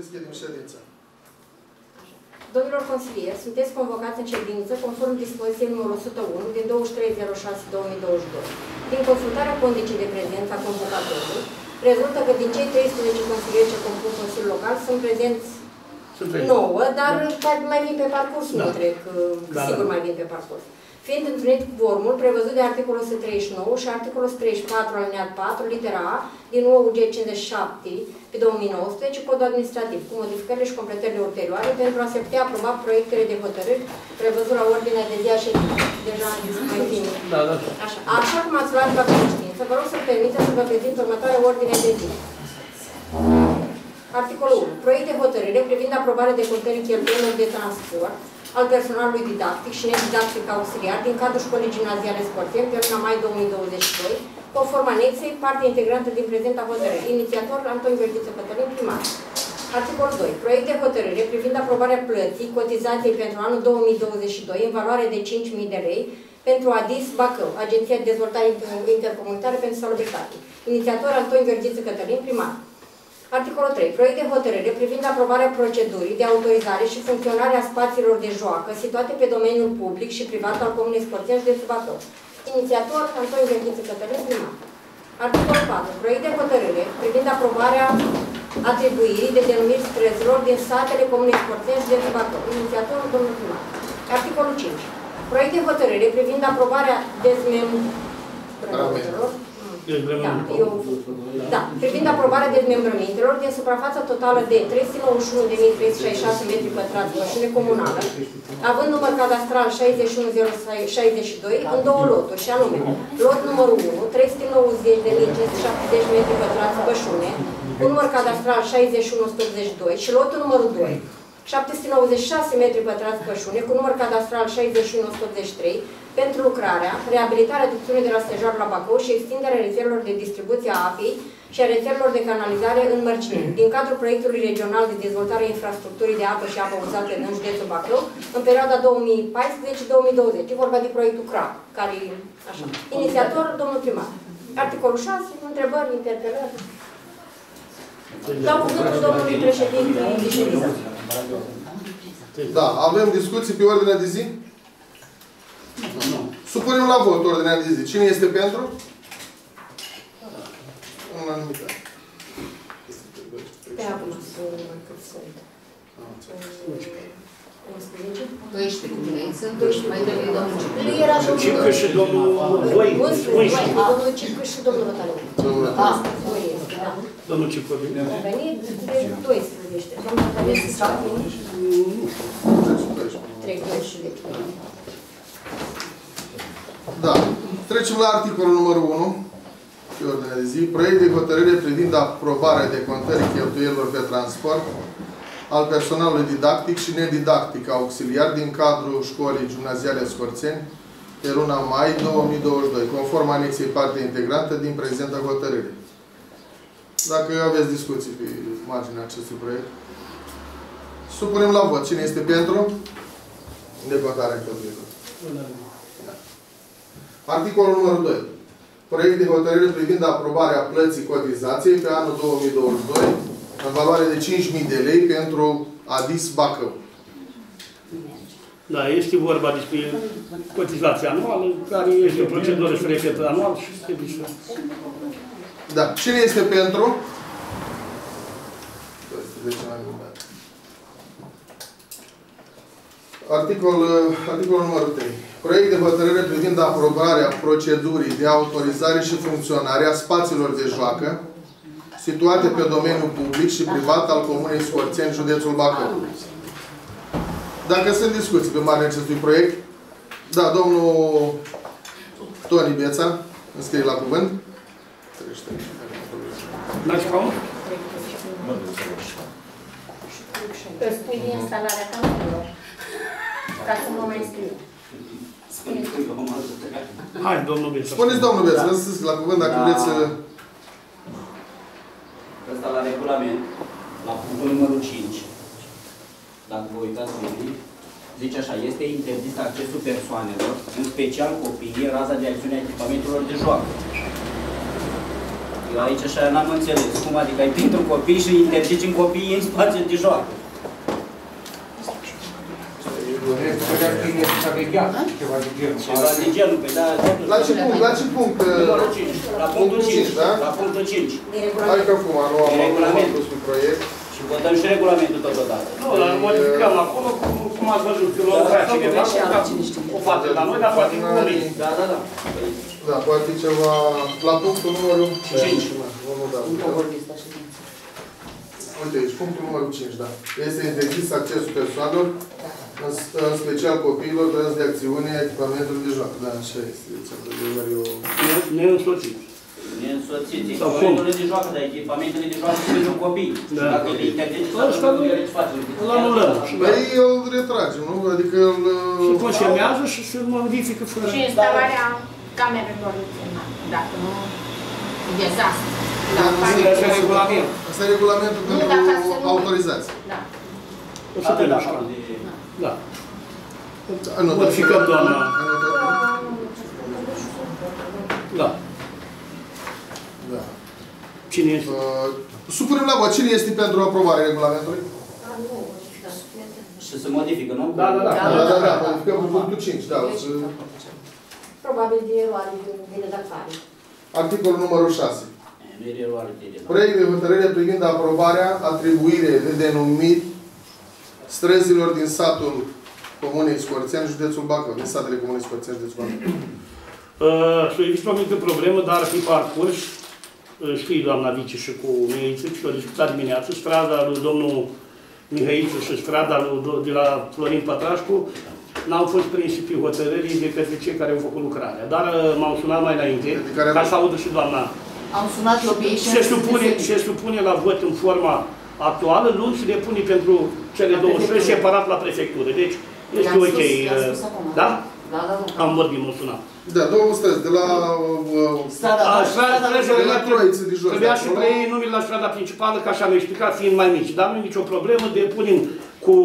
Deschidem ședința. Domnilor consilieri, sunteți convocați în ședință conform dispoziției numărul 101 din 23/06/2022. Din consultarea condiției de prezență a convocatorului, rezultă că din cei 13 consilieri ce compun Consiliul Local sunt prezenți 9, dar mai vin pe parcurs, nu trec, sigur mai vin pe parcurs. Fiind împlinit formul prevăzut de articolul 139 și articolul 134 alineat 4, litera A, din OUG 57 2019, codul administrativ, cu modificările și completările ulterioare, pentru a se putea aproba proiectele de hotărâri prevăzut la ordinea de zi a ședinței. Deja am zis mai bine. Așa cum ați luat la conștiință, vă rog să-mi permiteți să vă prezint următoarea ordine de zi. Articolul 1. Proiect de hotărâre privind aprobarea de contării cheltuielor de transport al personalului didactic și nedidactic auxiliar din cadrul Școlii Gimnaziale Scorțeni pe 1 mai 2022, conform anexei, parte integrantă din prezenta hotărâre. Inițiator Anton Gherghiță Cătălin, primar. Articolul 2. Proiect de hotărâre privind aprobarea plății cotizației pentru anul 2022 în valoare de 5.000 de lei pentru ADIS Bacău, Agenția de Dezvoltare Intercomunitară pentru Salubritate. Inițiator Anton Gherghiță Cătălin, primar. Articolul 3. Proiect de hotărâre privind aprobarea procedurii de autorizare și funcționare a spațiilor de joacă situate pe domeniul public și privat al Comunei Sportivi de Subator. Inițiator Anton Gherghiță Cătălin, primar. Articolul 4. Proiect de hotărâre privind aprobarea atribuirii de denumiri străzilor din satele Comunei Sportivi de Subator. Inițiatorul domnul primar. Articolul 5. Proiect de hotărâre privind aprobarea privind aprobarea dezmembrămintelor din suprafața totală de 391.366 m² pășune comunală, având număr cadastral 61.062 în două loturi, și anume lot numărul 1, 390.570 m² pășune, cu număr cadastral 61.182 și lotul numărul 2, 796 m² pășune, cu număr cadastral 61.183, pentru lucrarea, reabilitarea ducțiunii de la Stejarul la Bacău și extinderea rețelelor de distribuție a apei și a rețelelor de canalizare în Mărcineni, din cadrul proiectului regional de dezvoltare a infrastructurii de apă și apă uzată în județul Bacău, în perioada 2014-2020. E vorba de proiectul CRAP, care e așa. Inițiator, domnul primar. Articolul 6, întrebări, interpelări. Dau cuvântul domnului președinte. Da, avem discuții pe ordinea de zi? Supunem la vot ordinea de zi. Cine este pentru? Unanimitate. Pe acum sunt 12 cu Mihaițe, 12 mai trebuie domnul Cipriu. Era domnul Cipriu și domnul Voi. Domnul Cipriu și domnul Răparieti. Domnul Cipriu a venit de 12. Domnul Răparieti s-a venit? Nu. 3-12. Da. Trecem la articolul numărul 1, pe ordinea de zi. Proiect de hotărâre privind aprobarea de contării cheltuielor pe transport al personalului didactic și nedidactic auxiliar din cadrul Școlii Gimnaziale Scorțeni pe 1 mai 2022, conform anexei parte integrantă din prezentă hotărâre. Dacă aveți discuții pe marginea acestui proiect, supunem la vot. Cine este pentru? Decontarea cheltuielor. Articolul numărul 2. Proiect de hotărâre privind aprobarea plății cotizației pe anul 2022 în valoare de 5.000 de lei pentru ADIS Bacău. Da, este vorba despre cotizația anuală, care este o procedură și repetă anual și se bișă. Da. Cine este pentru? Articolul numărul 3. Proiect de hotărâre privind aprobarea procedurii de autorizare și funcționare a spațiilor de joacă situate pe domeniul public și privat al Comunei Scorțeni, județul Bacău. Dacă sunt discuții pe marginea acestui proiect, da, domnul Toni Beța, înscrie la cuvânt. Spui din instalarea camerelor, ca să nu mai scriu. Hai, domnul Beț. Spuneți, domnul Beț, lăsați la cuvânt dacă vreți să... Ăsta la regulament, la punctul numărul 5, dacă vă uitați bine, zice așa, este interzis accesul persoanelor, în special copiii, raza de acțiune a echipamentelor de joacă. Eu aici așa n-am înțeles. Cum adică ai pentru copii și interzici în copiii în spațiu de joacă? Ceva de genul, păi da... La ce punct? La punctul 5, da? La punctul 5. Adică cum, anuam un proiect? Și votăm și regulamentul totodată. Nu, l-am modificat acolo, cum ați văzut, că l-am vrea cineva, o fată la noi, dar poate cu unii. Da, da, da. Da, poate ceva... La punctul numărul 5. Uite aici, punctul numărul 5, da. Este interzis accesul persoanelor, în special copiilor, grăzi de acțiune, echipamentul de joacă. Da, așa este. Neînsoțiți. Neînsoțiți. Echipamentele de joacă, dar echipamentele de joacă sunt pentru copii. Dacă îi interzici, îl anulăm. Păi îl retragem, nu? Adică îl... Se conservează și se modifică fără... Și instalarea camerelor funcționale. Dacă nu... Dezastru. Asta e regulament. Asta e regulamentul pentru autorizație. Da. O să te lași. Da. Modificăm, doamna. Da. Da. Cine este? Supunem la vot. Cine este pentru aprobarea regulamentului? Și se modifică, nu? Da, da, da. Da, modificăm cu punctul 5. Probabil de eroare din redactare. Articolul numărul 6. Proiect de hotărâre privind aprobarea atribuire de denumiri străzilor din satul Comunei Scorțeni, județul Bacău, din satele Comunei Scorțeni, județul Bacău. Există o mică problemă, dar ar fi parcurs, știi, doamna Vici și cu Mihaițe, și o discutat dimineață, strada lui domnul Mihaițe și strada de la Florin Patrașcu n-au fost principii hotărârii de către cei care au făcut lucrarea. Dar m-au sunat mai înainte, ca să audă și doamna. Am sunat copiii și se supune la vot în forma actuală, nu se depune pentru cele două străzi separat la prefectură. Deci este ok. Da? Da, da, da. Am vorbit, m-am sunat. Da, două străzi, de la... Trebuia și pe ei numele la strada principală, ca așa am explicat, fiind mai mici. Dar nu e nicio problemă, depunem cu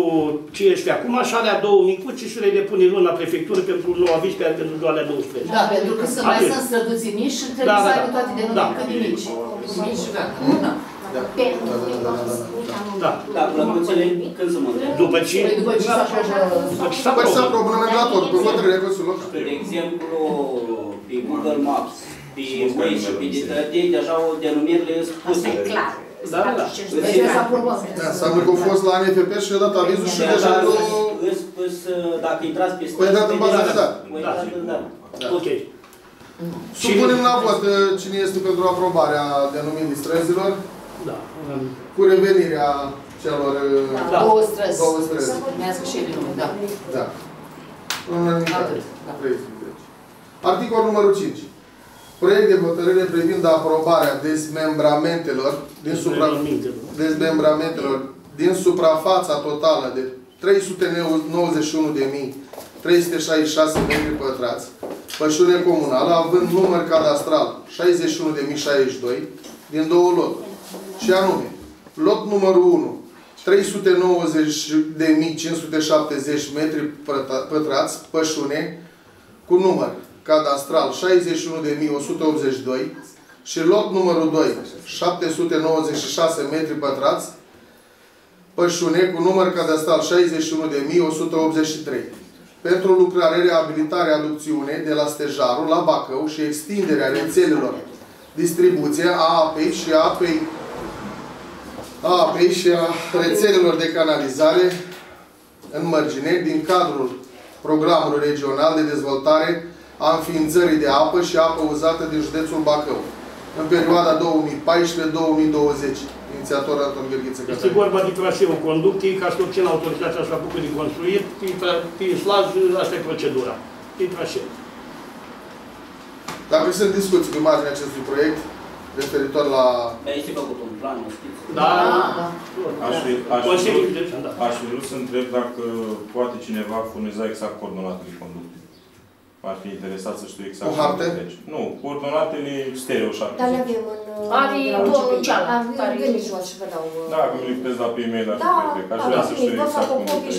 ce este acum, așa alea două micuci și le depunem luni la prefectură pentru nu aviz pe alea pentru alea două străzi. Da, pentru că mai sunt străduții mici și trebuie să aibă toate denumiri cât de mici. Mici și gata. Da, plăcuțele când se mântă? După ce? Păi s-a problemat tot, pe hotărârea Consului. De exemplu, pe Google Maps, pe Waze și pe Ditatii, deja au denumirile spuse. Asta e clar. Da, da. S-a văzut că a fost la ANFP și i-a dat avizul și deja nu... Îți spus, dacă îi trați pe străzi... Păi dat în bază de dat. Ok. Supunem la vot cine este pentru aprobarea denumirii străzilor. Da. Cu revenirea celor două străzi. Două străzi. Să urmează și ele numele, da. Da. Articolul numărul 5. Proiect de hotărâre privind aprobarea dezmembramentelor din suprafața totală de 391.366 metri pătrați, pășune comunală, având număr cadastral 61.062 din două loturi. Și anume, lot numărul 1, 390.570 metri pătrați, pășune, cu număr cadastral 61.182 și lot numărul 2, 796 metri pătrați, pășune, cu număr cadastral 61.183. Pentru lucrare, reabilitare, aducțiune de la Stejarul la Bacău și extinderea rețelelor distribuție a apei și a rețelelor de canalizare în mărgine din cadrul Programului Regional de Dezvoltare a Înființării de Apă și Apă Uzată din județul Bacău, în perioada 2014-2020. Inițiator Anton Gherghiță Cătălin. Este vorba de traseul conductei, ca să obțină autorizația și făcută de construit, prin slaj, asta e procedura. Prin traseu. Dacă sunt discuții pe marginea acestui proiect, referitor la... Este făcut un plan, nu știți? Da, da. Aș vrea să întreb dacă poate cineva furniza exact coordonatele conductei. Ar fi interesat să știu exact... Cu harte? Nu, coordonatele stereo 7. Dar le avem în... Are domnul cealaltă. Am gândit jos și vă dau... Da, că mi-l puteți da pe e-mail, dacă trebuie. Aș vrea să știu exact cum trebuie.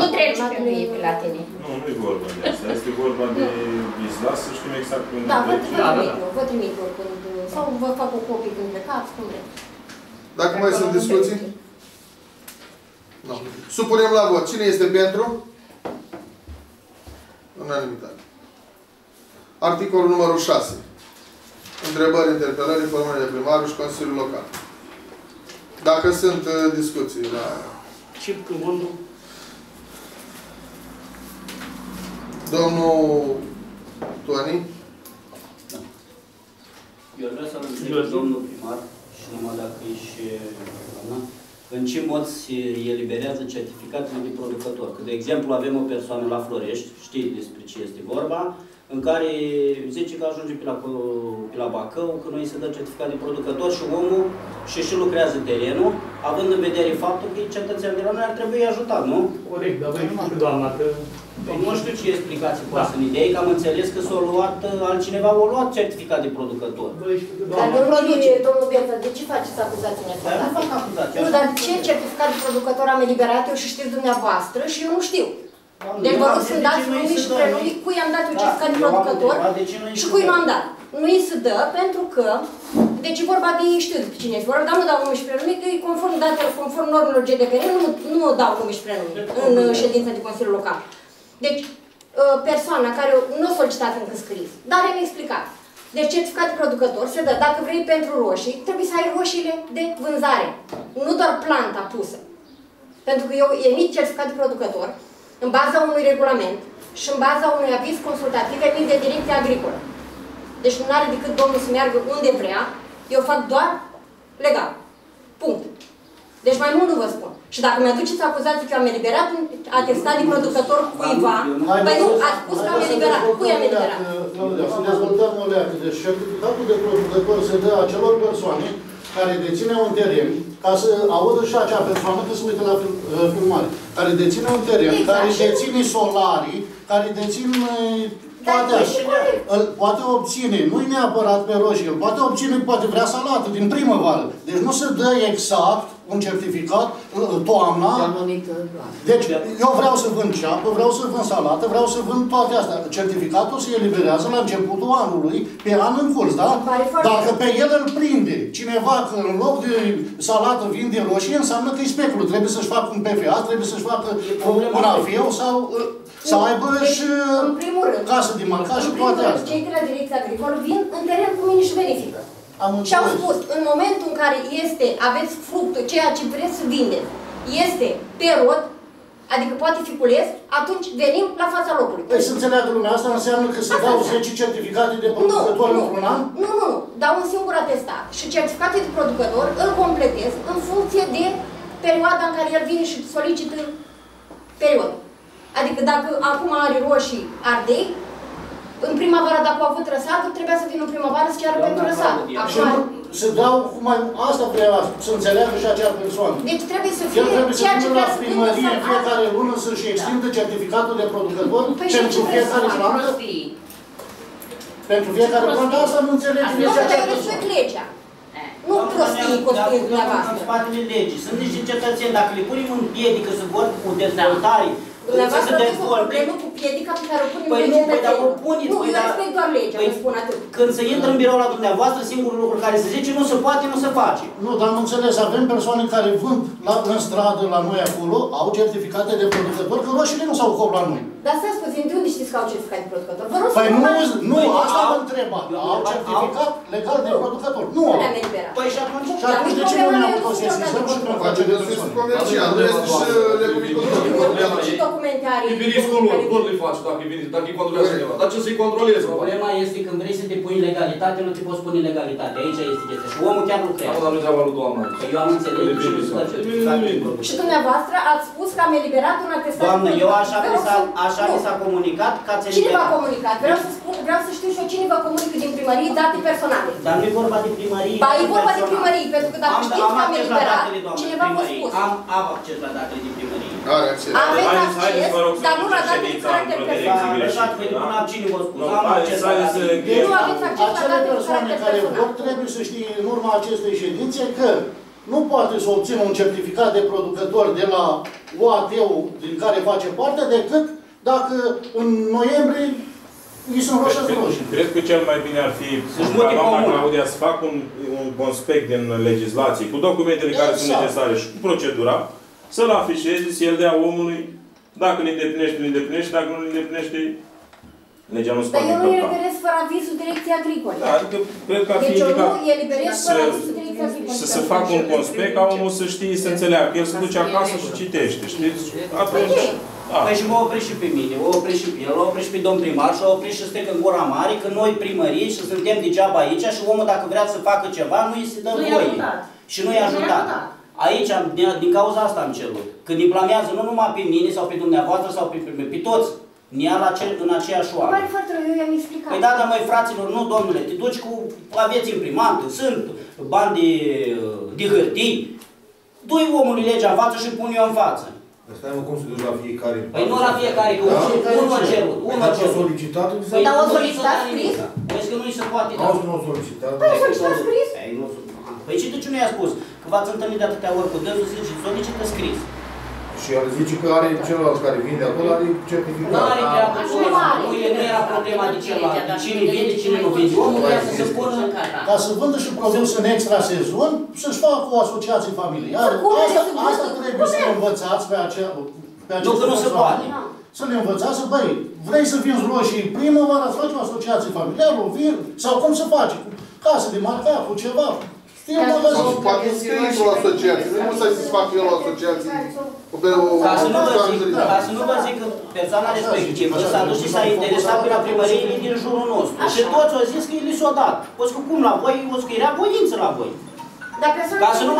Nu treci pe mie pe la tine. Nu, nu-i vorba de asta. Este vorba de izlas, să știm exact cum trebuie. Da, vă trimit eu când... Sau vă fac o copie când plecați, cum vreți. Dacă mai sunt discuții? Nu. Supunem la vot. Cine este pentru? Unanimitate. Articolul numărul 6. Întrebări, interpelări, informări de primarul și Consiliul Local. Dacă sunt discuții la... Cip Moldu. Domnul Toni. Da. Eu vreau să-l întreb domnul primar și numai dacă ești doamna, în ce mod se eliberează certificatele de producător. Că, de exemplu, avem o persoană la Florești, știi despre ce este vorba, în care zice că ajunge pe la Bacău, că noi se dă certificat de producător și omul și lucrează terenul, având în vedere faptul că e cetățean de la noi, ar trebui ajutat, nu? Corect, dar voi nu doamna, că... Nu știu ce explicații poate să-mi dea, că am înțeles că s-a luat, altcineva a luat certificat de producător. Dar nu produce, domnul Beța, de ce faceți acuzațiunea asta? Dar nu fac acuzații. Nu, dar ce certificat de producător am eliberat eu și știți dumneavoastră și eu nu știu. Deci vă rog să-mi dați numii și prenumii cui am dat eu certificat de producător și cui nu am dat. Nu îi se dă pentru că, deci e vorba de ei, știu de cine e vorba, dar nu dau numii și prenumii, că e conform datelor, conform normelor GDPR, nu dau numii și prenumii în ședința de Consiliul Local. Deci, persoana care nu a solicitat încă scris, dar am explicat. Deci, certificat de producător se dă, dacă vrei pentru roșii, trebuie să ai roșiile de vânzare, nu doar planta pusă. Pentru că eu emit certificat de producător în baza unui regulament și în baza unui aviz consultativ emit de direcția agricolă. Deci nu are decât domnul să meargă unde vrea, eu fac doar legal. Punct. Deci mai mult nu vă spun. Și dacă mi-aduceți acuzații că eu am eliberat un atestat de producător cuiva, păi nu, ați spus că am eliberat. Cui am eliberat? Să dezvoltăm o leacă. Deci certificatul de producător se dă acelor persoane care deține un teren, ca să audă și acea persoană că se uită la filmare, care deține un teren, care deține solarii, care dețin toate așa. Îl poate obține, nu-i neapărat pe roșii, îl poate obține, poate vrea salată din primăvară. Deci nu se dă exact un certificat, toamna. Deci eu vreau să vând ceapă, vreau să vând salată, vreau să vând toate astea. Certificatul se eliberează la începutul anului, pe an în curs, da? Dacă pe el îl prinde cineva că în loc de salată vinde roșii, înseamnă că e specul. Trebuie să-și facă un PFA, trebuie să-și facă un aviu sau să aibă și casă de marcat și toate astea. Cei de la direcția agricolă vin în teren cu mine și verifică. Și au spus, în momentul în care este, aveți fructul, ceea ce vreți să vindeți, este pe rod, adică poate fi cules, atunci venim la fața locului. Păi să înțeleagă lumea asta înseamnă că se dau 10 certificate de producător într-un an? Nu, nu, nu. Dau un singur atestat. Și certificatul de producător îl completez în funcție de perioada în care el vine și solicită perioada. Adică dacă acum are roșii ardei, în primăvară, dacă a avut răsată, trebuia să vină în primăvară să ceară pentru răsată. Să dau mai... Asta vreau să înțeleagă și acea persoană. Deci trebuie să fie ceea ce vrea să vină la primărie fiecare lună să-și extindă certificatul de producător pentru fiecare plantă. Pentru fiecare plantă asta nu înțelege nici acea persoană. Nu prostii costurile dumneavoastră. În spatele legii. Sunt niște cetățeni, dacă le punem în piedică să vor cu dezvoltare, dumneavoastră aveți o problemă cu piedica pe care o punem în legea de tău. Nu, eu respect doar legea, vă spun atât. Când se intră în birou la dumneavoastră, singurul lucru care se zice, nu se poate, nu se face. Nu, dar nu înțeles, avem persoane care vând în stradă la noi acolo, au certificate de producător, că roșiile nu s-au copt la noi. Dar stați puțin, de unde știți că au certificat de producător? Vă rog să vă faci. Nu, asta vă întreba. Au certificat legal de producător. Nu au. Păi și atunci de ce nu ne-am putut să se facă? E viriscul lor, tot le faci dacă îi controlează cineva. Dar ce să-i controleze? Problema este când vrei să te pui ilegalitate, nu te poți pune ilegalitate. Aici este chestia. Și omul chiar lucrează. Asta nu-i treaba lui doamna. Că eu am înțeles ce lucrează. Și dumneavoastră ați spus că am eliberat un atestat. Doamnă, eu așa mi s-a comunicat că ați eliberat. Cine v-a comunicat? Vreau să știu și eu cine v-a comunicat din primărie date personale. Dar nu e vorba de primărie. Ba, e vorba de primărie, pentru că dacă știți că am eliberat, cineva v-a spus. Am acces la datele din primărie. Aveți acces. Dar nu la date de caracter personal. Nu aveți acces la date de caracter personal. Trebuie să știi în urma acestei ședințe că nu poate să obțină un certificat de producător de la OAT-ul din care face parte decât dacă în noiembrie nici nu roșu, nu roșu. Cred că cel mai bine ar fi ca doamna Claudia să facă un conspect din legislație, cu documentele care sunt necesare și cu procedura, să-l afișeze, să-l dea omului, dacă ne îndeplinește, ne îndeplinește, dacă nu ne îndeplinește, legea nu se poate încălca. Dar eu nu eliberez fără avizul Direcției Agricole. Da, adică cred că ar fi indicat să se facă un conspect, ca omul să știe, să înțeleagă. El se duce acasă și citește, știți? Atunci... Păi și mă oprești și pe mine, o oprești și pe el, o oprești pe domn primar și o oprești și stec în gura mare că noi primării și suntem degeaba aici și omul dacă vrea să facă ceva, nu îi se dă voie. Și nu i-a ajutat. Aici, din cauza asta am cerut. Când îi blamează nu numai pe mine sau pe dumneavoastră sau pe toți, ne ia în aceeași oameni. Mai fratele, eu i-am explicat. Păi da, dar măi fraților, nu domnule, te duci cu aveți imprimantă, sunt bani de hârtii, du-i omului legea în față și pun eu în față. Dar stai mă, cum se duci la fiecare? Păi nu la fiecare, că unul cerut, unul cerut. Păi dar o solicitat scris? Vezi că nu i se poate da. Nu o solicitat. Păi o solicitat scris? Păi și de ce nu i-a spus? Că v-ați întâlnit de atâtea ori cu dânsul, zice, solicită scris. Și el zice că are celălalt care vinde acolo, are certificat. Nu are treabă, nu era problema de celălalt. Cine vinde, cine nu vinde. Omul vrea să se pună în cata. Ca să vândă și produs în extra sezon, să-și facă o asociație familială. Asta trebuie să învățați pe acea... Doar că nu se poate. Să ne învățați, băi, vrei să vinzi roșii primăvară, îți faci o asociație familială, o vin, sau cum se face, cu casă de marcat, cu ceva. Poate scrii o asociație, nu să se facă el o asociație. Ca să nu vă zic că persoana respectivă s-a dus și s-a interesat pe la primăriile din jurul nostru. Și toți au zis că el i s-a dat. Poți că cum la voi, o că era voință la voi. Ca să nu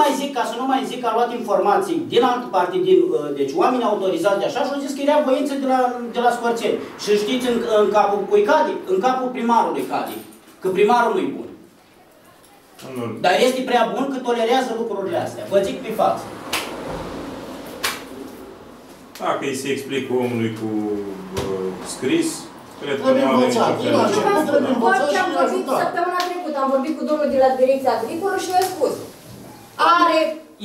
mai zic că a luat informații din altă parte, deci oameni autorizați de așa și au zis că era voință de la Scorțeni. Și știți în capul cui cade? În capul primarului cade. Că primarul nu-i bun. Dar este prea bun că tolerează lucrurile astea. Vă zic pe față. Dacă îi se explică omului cu scris, cred că nu avem nicio fel. Am vorbit săptămâna trecută, am vorbit cu domnul de la Direcția Agricolă și mi-a spus.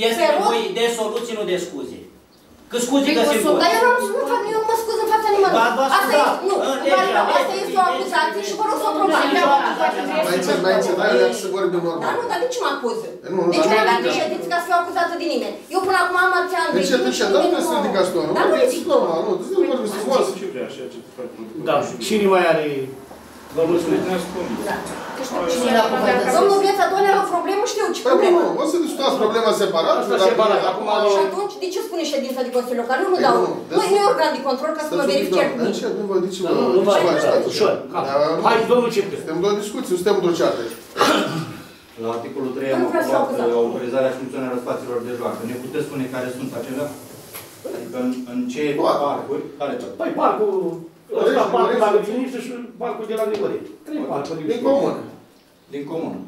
Este nevoie de soluții, nu de scuze. Că scuze că se pot. Dar eu nu mă scuz în fața nimănui. Asta este o acuzație și vă rog să o probați. Dar nu, dar de ce mă acuză? Deci nu aveam președinți ca să fiu acuzată de nimeni. Eu până acum am atreat de nimeni. Deci dar nu să ridicați toată. Dar nu ridic toată. Cine mai are... Vă mulțumesc. Domnul Beța, doamne, are o problemă, știu ce problemă. O să discutați problema separat. Și atunci, de ce spune ședința de Consiliul Local? Eu nu dau. Noi nu e organ de control ca să mă verifice cu mine. Nu vă ajutați. Ușor. Hai, domnul Cipri. Suntem doar discuții, suntem droceate. La articolul 3 am aprobat autorizarea funcționarea spațiilor de joacă. Ne puteți spune care sunt acelea? Adică în ce parcuri? Păi parcul... Ăsta parcul la Gutinaș și parcul de la Grigoreni. Trei parcuri din comună. Din comună.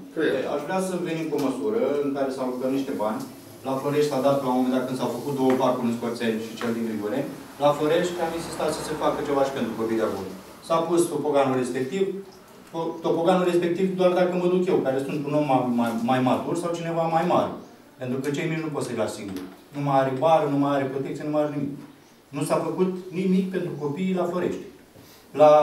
Aș vrea să venim cu o măsură în care s-au lucrat niște bani. La Florești s-a dat la un moment dat când s-au făcut două parcuri în Scorțeni și cel din Grigoreni. La Florești am insistat să se facă ceva și pentru copii de acolo. S-a pus topoganul respectiv. Topoganul respectiv doar dacă mă duc eu, care sunt un om mai matur sau cineva mai mare. Pentru că cei mici nu pot să-i las singuri. Nu mai are bară, nu mai are protecție, nu mai are nimic. Nu s-a făcut nimic pentru copiii la Florești. La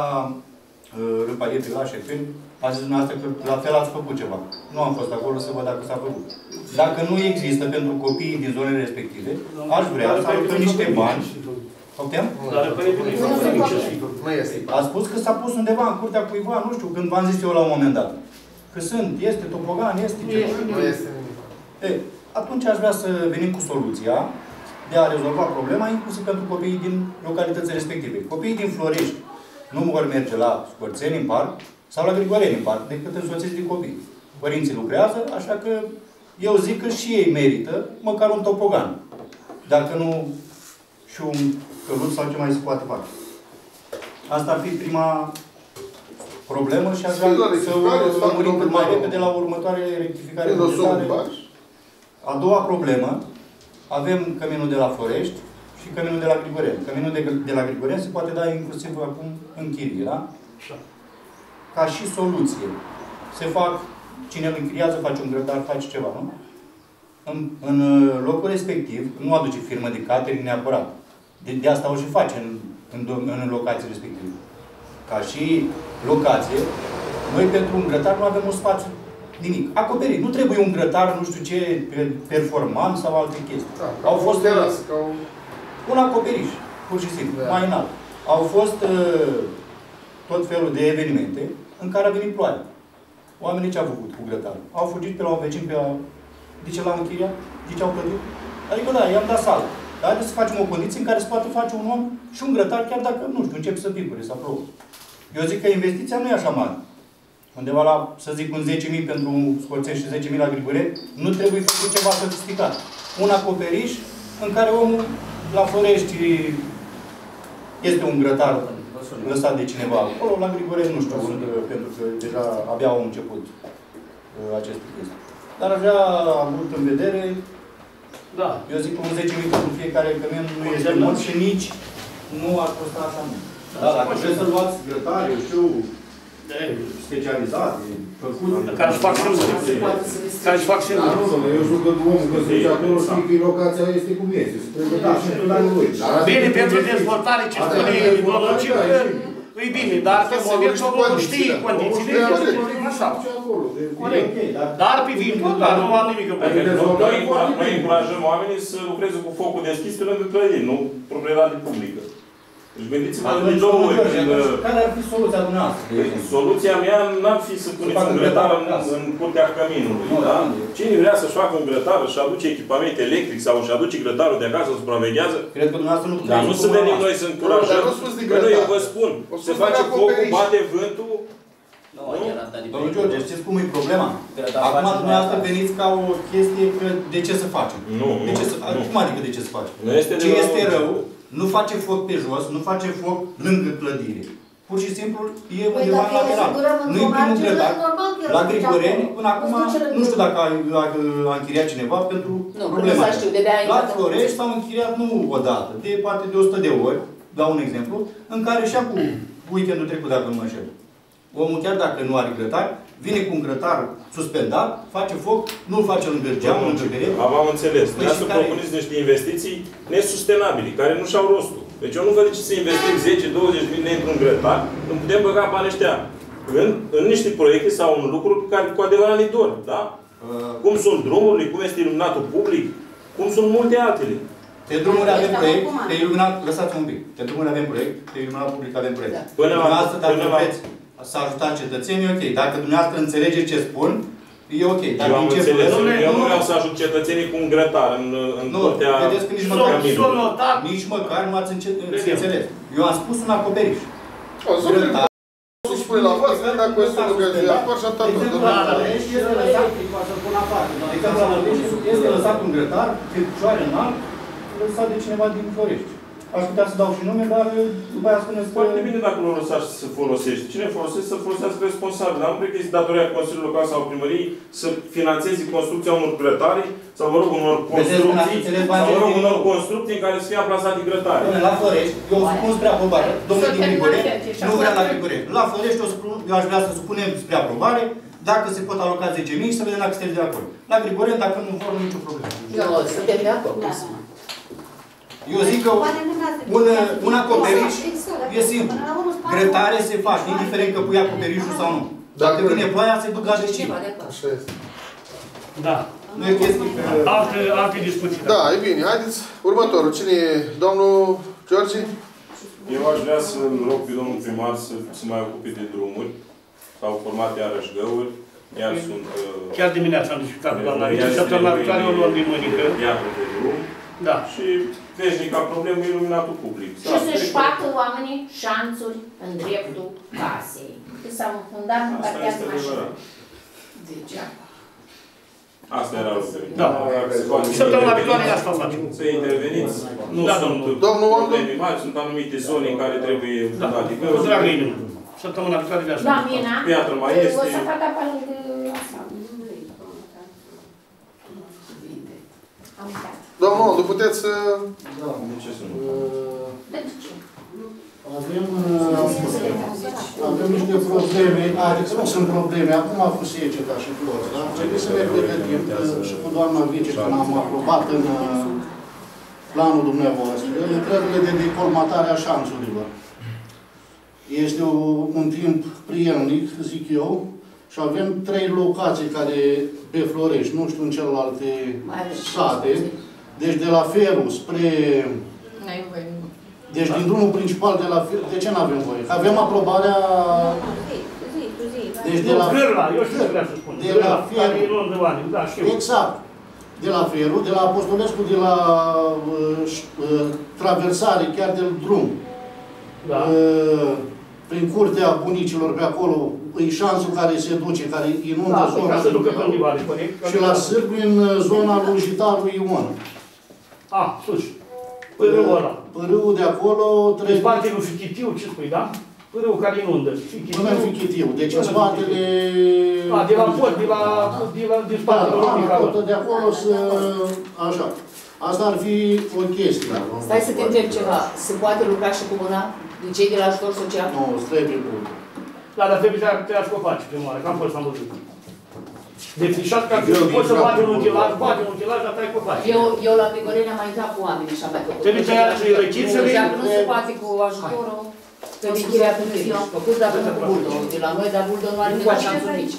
Răparieti, la Șefeni, a zis dumneavoastră că la fel ați făcut ceva. Nu am fost acolo să văd dacă s-a făcut. Dacă nu există pentru copiii din zonele respective, aș vrea să aducă niște bani. Opteam? A spus că s-a pus undeva în curtea cuiva, nu știu, când v-am zis eu la un moment dat. Că este topogan, este ceva. Atunci aș vrea să venim cu soluția de a rezolva problema, inclusiv pentru copiii din localitățile respective. Copiii din Florești nu vor merge la Scorțeni în parc sau la Grigoreni în parc, decât însoțiți de copii. Părinții lucrează, așa că eu zic că și ei merită măcar un topogan. Dacă nu și un căluț sau ce mai se poate face. Asta ar fi prima problemă și aș vrea să o murim mai repede la următoarele rectificare bugetare. A doua problemă, avem căminul de la Florești și căminul de la Grigoreni. Căminul de la Grigoreni se poate da inclusiv acum în chirie, da? Ca și soluție. Se fac, cine îl închiriază face un grătar, face ceva, nu? În locul respectiv, nu aduce firmă de catering neapărat. De asta o și face în locații respective. ca și locație, noi pentru un grătar nu avem un spațiu. Nimic. Acoperit. Nu trebuie un grătar, nu știu ce, performant sau alte chestii. Da, au fost un acoperiș, pur și simplu, da, mai înalt. Au fost tot felul de evenimente în care a venit ploaie. Oamenii ce-au făcut cu grătarul? Au fugit pe la un vecin, pe la... De ce l-am închiriat? De ce au plătit? Adică da, i-am dat sală. Dar trebuie să facem o condiție în care se poate face un om și un grătar, chiar dacă, nu știu, încep să pipure, să plouă. Eu zic că investiția nu e așa mare. Undeva la, să zic, un 10.000 pentru Scorțeni și 10.000 la Grigoreni, nu trebuie făcut ceva sofisticat. Un acoperiș în care omul la Florești este un grătar lăsat de cineva. Acolo, la Grigoreni, nu știu, pentru că deja abia au început aceste chestii. Dar avea mult în vedere. Da. Eu zic că un 10.000 pentru fiecare cămin nu este mult și nici nu ar costa așa mult. Da, dacă vreți să luați grătare, eu știu, specializat, făcut... Care își fac semnul. Care își fac semnul. Eu știu că omul că se duce acolo știi că locația este cum este. Bine, pentru dezvoltare ce spune Logic, e bine, dar să vezi acolo, știi condițiile, așa. Corect. Dar pe viitor, dar nu am nimic împotriva. Noi încurajăm oamenii să lucreze cu focul deschis pe lângă clădiri, nu proprietate publică. Deci gândiți-vă de două ori. Care ar fi soluția dumneavoastră? Soluția mea n-ar fi să puneți un grătar în curtea căminului. Cine vrea să-și facă un grătar, și aduce echipament electric sau și aduce grătarul de acasă, îl supraveghează. Cred că dumneavoastră nu puteți. Dar nu să venim noi să încurajăm. Că noi vă spun, se face focul, bate vântul. Domnul George, știți cum e problema? Acum dumneavoastră veniți ca o chestie că de ce să facem? Nu. Cum adică de ce să facem? Ce este rău? Nu face foc pe jos, nu face foc lângă clădire. Pur și simplu e undeva în lateral. Nu e primul grătar. La Grigoreni, până acum, nu știu dacă a închiriat cineva pentru problema. La Florești s-au închiriat nu o dată, de poate de 100 de ori, dau un exemplu, în care și acum, weekendul trecut, dacă nu mă înșel. Omul, chiar dacă nu are grătar, vine cu un grătar suspendat, face foc, nu-l face lângă geamul, lângă perete. Am înțeles. Vreau să propuneți niște investiții nesustenabile, care nu și-au rostul. Deci eu nu văd de ce să investim 10-20.000 într-un grătar, nu putem băga banii ăștia în niște proiecte sau în lucruri care cu adevărat le dor, da? Cum sunt drumurile, cum este iluminatul public, cum sunt multe altele. Pe drumuri avem proiect, pe iluminat, lăsați un pic. Pe drumuri avem proiect, pe iluminat public avem proiect. Să ajutați cetățenii, ok. Dacă dumneavoastră înțelegeți ce spun, e ok. Dacă eu am înțeles, eu nu vreau să ajut cetățenii cu un grătar în curtea... Nu, vedeți că nici măcar nu ați înțeles. Eu am spus un acoperiș. O să spui la voastră, dacă o să lucrezi de acord și atât. Este lăsat un grătar, pe picioare înalt, lăsat de cineva din Florești. Aș putea să dau și nume, dar după aia spuneți... Foarte bine dacă nu lăsați să folosești. Cine folosește, să folosească responsabil. Dar nu cred că este datoria Consiliului Local sau Primăriei să finanțeze construcția unor grătare sau, mă rog, unor construcții, în care să fie aplasate grătare. La Florești, eu spun spre aprobare. Domnul din Grigoreni, nu vrea la Grigoreni. La Florești, eu aș vrea să supunem spre aprobare. Dacă se pot aloca 10.000, să vedem dacă suntem de acord. La Grigoreni, dacă nu vor, nicio problemă. Suntem de acord. Eu zic că un acoperiș e simplu. Grătare se face, indiferent că pui acoperișul sau nu. Dacă vine ploaia, se duc la deșin. Așa este. Da. Nu e chestii că... Alte discuții. Da, e bine. Haideți. Următorul. Cine e? Domnul Giorcii? Eu aș vrea să-mi rog pe domnul primar să se mai ocupe de drumuri. S-au format iarăși găuri. Iar sunt... Chiar dimineața am discutat cu doamna Rita. Săptămâna viitoare o luăm din mânică. Da. Și veșnica problemă e iluminatul public. Și să-și facă oamenii șanțuri în dreptul casei. Că s-au înfundat în partea de mașină. Degeaba. Asta era lucrul. Da. Săptămâna viitoare de asta facem. Să interveniți. Nu sunt probleme mari, sunt anumite zone în care trebuie... Cu dragă inimă. Săptămâna viitoare de asta. Da, Mina. Piatră mai este. O să fac apa lângă asta. Am uitat. Domnul Moldu, puteți să... Da, de ce să nu? De ce? Avem niște probleme, adică nu sunt probleme, acum a fost seceta și toți, dar trebuie să ne pregătim și cu doamna vice, când am aprobat în planul dumneavoastră, lucrările de decolmatare a șanțurilor. Este un timp prielnic, zic eu, și avem trei locații care pe Florești, nu știu în celelalte sate. Deci de la Fieru spre... Deci din drumul principal de la Fieru, de ce nu avem voie? Avem aprobarea... Deci de la Fieru... Exact. De la Fieru, de la Apostolescu, de la traversare, chiar de drum. Da. Prin curtea bunicilor pe acolo, e șansul care se duce, care inundă da, zona. Ca să ducă pe undeva, și la Sârgu, în zona Logitarului Ion. A, sus. Pârâul ăla. Pârâul de acolo... În spatele lui Fichitiu, ce spui, da? Pârâul care inundă. Fichitiu. Până Fichitiu. Deci în spatele... A, de la pot, de spatele lui. De acolo să... Așa. Asta ar fi o chestie. Stai să te întreb ceva. Se poate lucra și cu mâna? Din cei de la ajutor social? Nu, trebuie bun. Da, dar trebuie să iați copaci, prima oară, că am fost, am văzut. Defișat ca că poți să bagi un utilaj, bagi un utilaj, dar tai copaci. Eu la Grigoreni am mai intrat cu oameni și am mai făcut. Trebuie să iați răchițele. Dacă nu se poate cu ajutorul, trebuie să iați răchițele. Eu am făcut, dar nu cu Buldo. De la noi, dar Buldo nu are nici șanțul nici.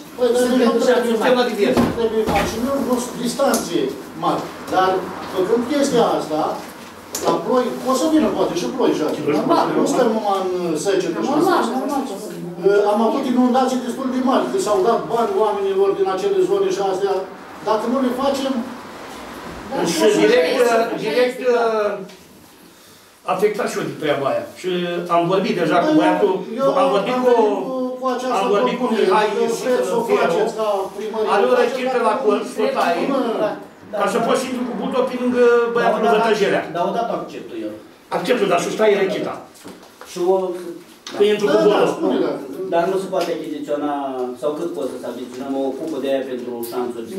Trebuie mașinilor, nu sunt distanțe mari. Dar, făcând chestia asta, la ploi, o să vină poate și ploi și aici. Nu stăm numai în secetă. Am avut inundații destul de mari, că s-au dat bani oamenilor din acele zone și astea. Dacă nu le facem... Și direct afectat și eu de treaba aia. Și am vorbit deja cu băiatul, am vorbit cu Mihaițe, Fieru, are o răchire la Cotaie. Ca să poți intru cu buto pe lângă băiatul de tăjerea. Dar odată acceptul eu. Acceptul, dar sus stai rechita. Și că intru cu bolul. Dar nu se poate achiziționa, sau cât poți să achiziționăm o cupă de aia pentru șanțuri?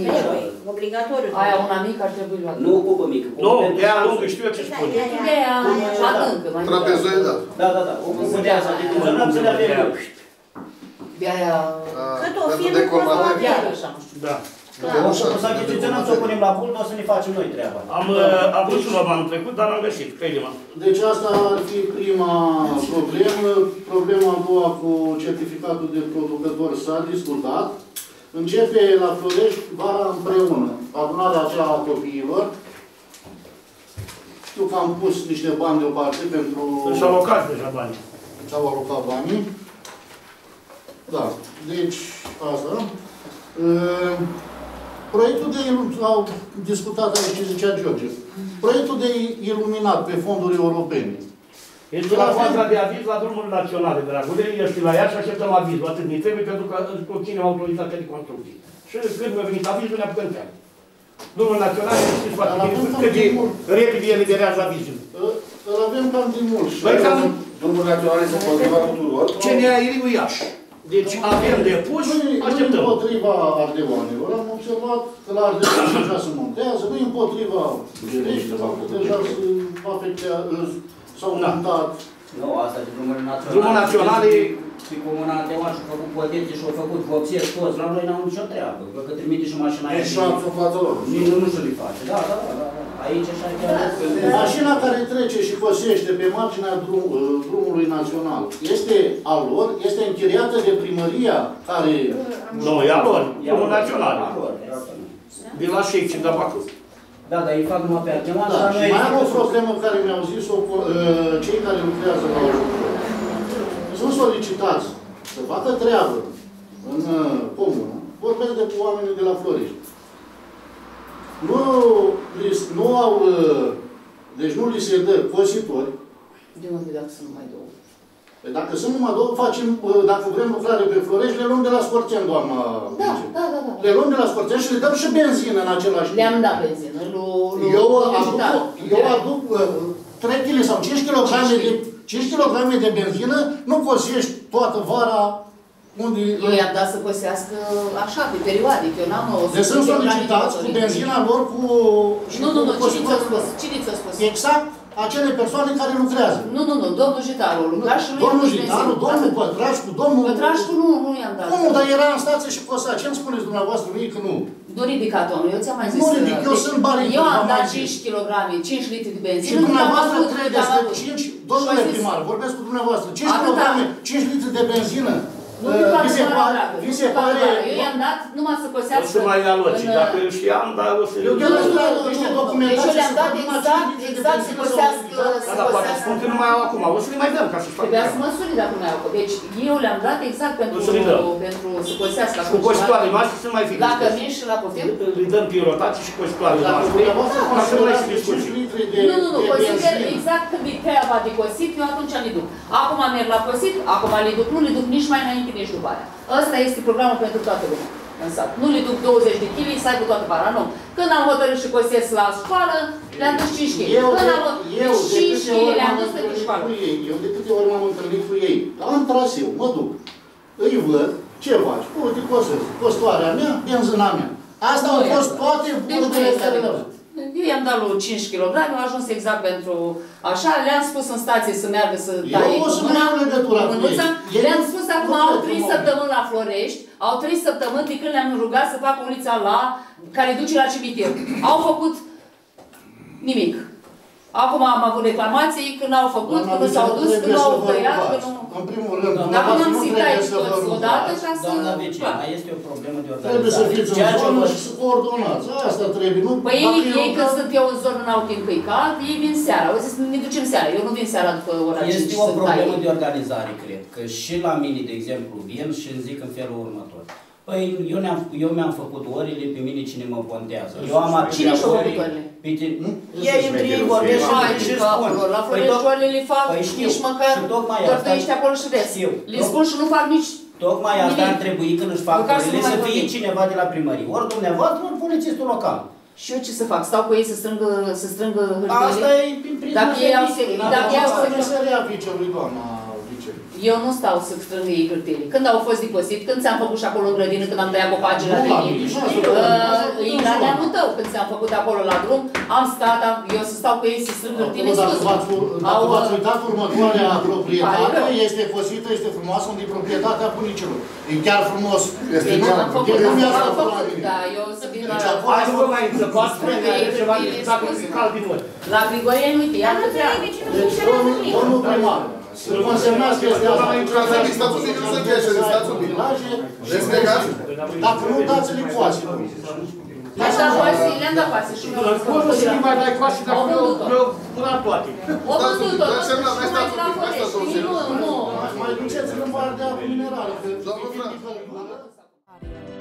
Obligatoriu. Aia una mică ar trebui luată. Nu o cupă mică. Nu, de aia lungă, știu eu ce spun. De aia lungă. Trapezoidă. Da, da, da. O cupă de aia să achiziționăm să le avem eu. De aia... Cât o fie nu poți să avea așa. Da. O să achiziționăm, să o punem la punct, o să ne facem noi treaba. Am avut și unul anul trecut, dar am găsit, crede-mă. Deci asta ar fi prima problemă. Problema a doua cu certificatul de producător s-a discutat. Începe la Florești vara împreună, adunarea aceea a copiilor. Știu că am pus niște bani deoparte pentru... S-au alocat deja banii. S-au alocat banii. Da, deci asta. Proiectul de iluminat, au discutat aici ce zicea George, proiectul de iluminat pe fonduri europene. Este la fața de aviz la drumul național, dragule, ești la ea și așteptăm avizul, atât ne trebuie pentru că obținem autoritatea de construcții. Și când mi-a venit avizul, ne apucăm treaba. Drumul național este foarte bine, repede eliberează avizul. Îl avem cam din mult. Drumul național este împotriva tuturor. CNAIR-ul Iași. Deci avem depus, așteptăm. Nu împotriva ardevanilor, am observat că la ardevan deja se montează, nu împotriva gereștilor, că deja se afectează, s-au montat. Nu, asta de drumuri naționale. Drumul național e... Și comuna Anteoan și-a făcut poteții și-a făcut copție toți, la noi n-au nicio treabă, că trimite și mașina aici. E șanțul în fața lor. Nu știu le face, da, da, da, aici așa e chiar... Mașina care trece și cosește pe marginea drumului național este a lor, este închiriată de primăria care... Nu, e a lor, drumul național. A lor, de la Șefeni, de la Bacău. Da, dar ei fac numai pe Anteoan. Da, și mai am o problemă care mi-au zis-o cei care lucrează la ajutor. Sunt solicitați să facă treabă în comună, vorbesc de oamenii de la Florești. Deci nu li se dă cositori. De unde dacă sunt numai două? Dacă sunt numai două, facem, dacă vrem lucrare pe Florești, le luăm de la Scorțeni, doamna. Da, da, da, da. Le luăm de la Scorțeni și le dăm și benzină în același timp. Le-am dat benzină. Eu aduc 3 kg sau 5 kg de 5 kg de benzină, nu cosești toată vara unde... Eu i-am dat să cosească așa, pe perioadic, eu n-am... Deci sunt solicitați cu benzina lor cu... Nu, nu, nu, cine ți-a scos? Exact. acele persoane care lucrează. Nu, nu, nu, domnul Jitarlu lucra și lui. Domnul Jitarlu, domnul Patrașcu, domnul... Patrașcu nu i-am dat. Nu, dar era în stație și Cosac. Ce îmi spuneți dumneavoastră mie că nu? Nu ridicat, domnul, eu ți-am mai zis. Nu ridic, eu sunt barică. Eu am dat 5 kg, 5 litri de benzină. Și dumneavoastră credeți că 5... Domnule primar, vorbesc cu dumneavoastră. 5 kg, 5 litri de benzină. Vi se pare... Eu i-am dat numai să cosească... O să mai ia locii, dacă eu și am, dar o să... Eu le-am dat exact să cosească... Da, dar poate spun că nu mai au acum, o să le mai dăm ca să-și facă. Trebuia să măsuri dacă nu mai au. Deci eu le-am dat exact pentru să cosească. Cu cositoare noastre să nu mai fi discuții. La cămin și la poftim? Îi dăm prin rotații și cositoare noastre. Să nu mai fi discuții. Nu, nu, nu, consider exact când e treaba de cosit, eu atunci le duc. Acum merg la cosit, acum le duc, nu le duc nici mai înainte. Nici după aia. Ăsta este programul pentru toată lumea în sat. Nu le duc 20 de chili, să aibă toată vara, nu. Când am hotărât și cosesc la școală, le-am dus 5 chili. Eu de câte ori m-am întâlnit cu ei, am traseu, mă duc, îi văd, ce faci? Uite, cosesc, costoarea mea, benzina mea. Asta au fost toate bunurile care le-au zis. Eu i-am dat lui 5 kg, am ajuns exact pentru așa, le-am spus în stație să meargă să taie mânuța, le-am spus acum au 3 săptămâni la Florești, au 3 săptămâni de când le-am rugat să facă ulița la, care duce la cimitir. Au făcut nimic. Acum am avut reclamații, că n-au făcut, că nu s-au dus, că nu au tăiat, că nu... În primul rând, nu trebuie să vă rugați. Doamna Vecea, mai este o problemă de organizare. Trebuie să fiți în zonă și să coordonați. Asta trebuie, nu... Păi ei că sunt eu în zonă, n-au timp că-i cald, ei vin seara. Au zis, ne ducem seara. Eu nu vin seara după ora 5 și sunt aici. Este o problemă de organizare, cred. Că și la mine, de exemplu, vin și îmi zic în felul următor. Păi, eu mi-am făcut orele, pe mine cine mă pontează. Eu am acelea orele. Ei între ei vorbești și spun. La Florești le fac nici măcar, doar tu ești acolo și vezi. Le spun și nu fac nici... Tocmai asta ar trebui când își fac orele să fie cineva de la primărie. Ori dumneavoastră, ori polițistul local. Și eu ce să fac? Stau cu ei să strângă hârtele? Asta e prin prisma. Dacă ei au serii. Dacă ei au serii. Să rea viceului, doamna. Eu nu stau să strâng ei hârtele. Când au fost diposit, când ți-am făcut și acolo în grădină, când am tăiat copacii la tine, în gradul tău, când ți-am făcut acolo la drum, am stat, eu să stau cu ei să strâng hârtele. Dacă v-ați uitat, următoarea proprietate este cosită, este frumoasă, unde e proprietatea bunicilor. E chiar frumos. Este chiar frumos. Am făcut, da, eu să vin la... Hai să vă mai înțăpați, ceva de cal din noi. La Grigoreni, uite, iar nu treabă. Deci, domnul primar, să-l consemnați că este asta. Stați un pic, nu se încheie, stați un pic. Despegați. Dacă nu, dați-le coase. Le-am dat coase, le-am dat coase. Cum să nu mai dai coase dacă vreau până toate? O văzut-o, nu știu mai de la Florești. Nu, nu. Mai duceți-l în partea minerală.